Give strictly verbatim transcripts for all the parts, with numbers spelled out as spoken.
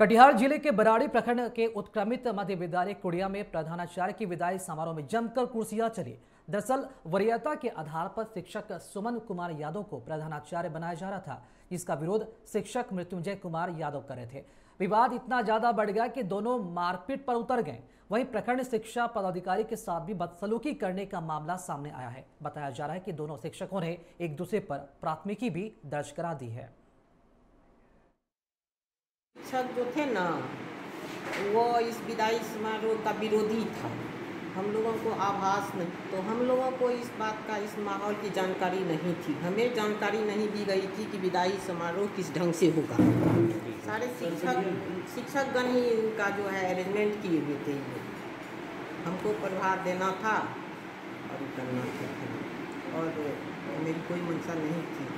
कटिहार जिले के बराड़ी प्रखंड के उत्क्रमित मध्य विद्यालय कुड़िया में प्रधानाचार्य की विदाई समारोह में जमकर कुर्सियां चली। दरअसल वरीयता के आधार पर शिक्षक सुमन कुमार यादव को प्रधानाचार्य बनाया जा रहा था, जिसका विरोध शिक्षक मृत्युंजय कुमार यादव कर रहे थे। विवाद इतना ज्यादा बढ़ गया कि दोनों मारपीट पर उतर गए। वहीं प्रखंड शिक्षा पदाधिकारी के साथ भी बदसलूकी करने का मामला सामने आया है। बताया जा रहा है कि दोनों शिक्षकों ने एक दूसरे पर प्राथमिकी भी दर्ज करा दी है। शिक्षक जो थे ना, वो इस विदाई समारोह का विरोधी था। हम लोगों को आभास नहीं, तो हम लोगों को इस बात का, इस माहौल की जानकारी नहीं थी। हमें जानकारी नहीं दी गई थी कि विदाई समारोह किस ढंग से होगा। सारे शिक्षक शिक्षकगण ही इनका जो है अरेंजमेंट किए हुए थे। हमको प्रभार देना था और करना था, और मेरी कोई मंशा नहीं थी।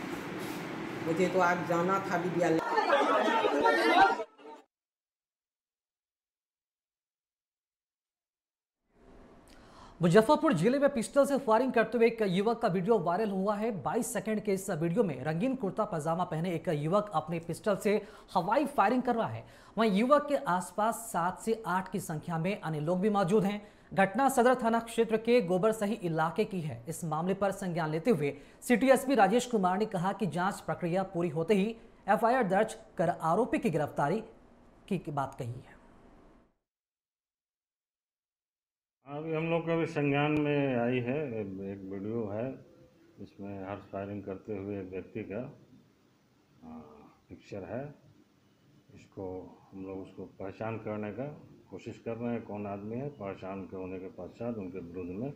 मुझे तो आज जाना था विद्यालय। मुजफ्फरपुर जिले में पिस्टल से फायरिंग करते हुए एक युवक का वीडियो वायरल हुआ है। बाईस सेकंड के इस वीडियो में रंगीन कुर्ता पजामा पहने एक युवक अपने पिस्टल से हवाई फायरिंग कर रहा है। वहीं युवक के आसपास सात से आठ की संख्या में अन्य लोग भी मौजूद हैं। घटना सदर थाना क्षेत्र के गोबरसही इलाके की है। इस मामले पर संज्ञान लेते हुए सिटी एसपी राजेश कुमार ने कहा कि जाँच प्रक्रिया पूरी होते ही एफ आई आर दर्ज कर आरोपी की गिरफ्तारी की बात कही है। अभी हम लोग का भी संज्ञान में आई है, एक वीडियो है इसमें हर्ष फायरिंग करते हुए एक व्यक्ति का पिक्चर है। इसको हम लोग उसको पहचान करने का कोशिश कर रहे हैं, कौन आदमी है। पहचान के होने के पश्चात उनके विरुद्ध में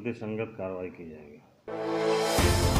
विधिसंगत कार्रवाई की जाएगी।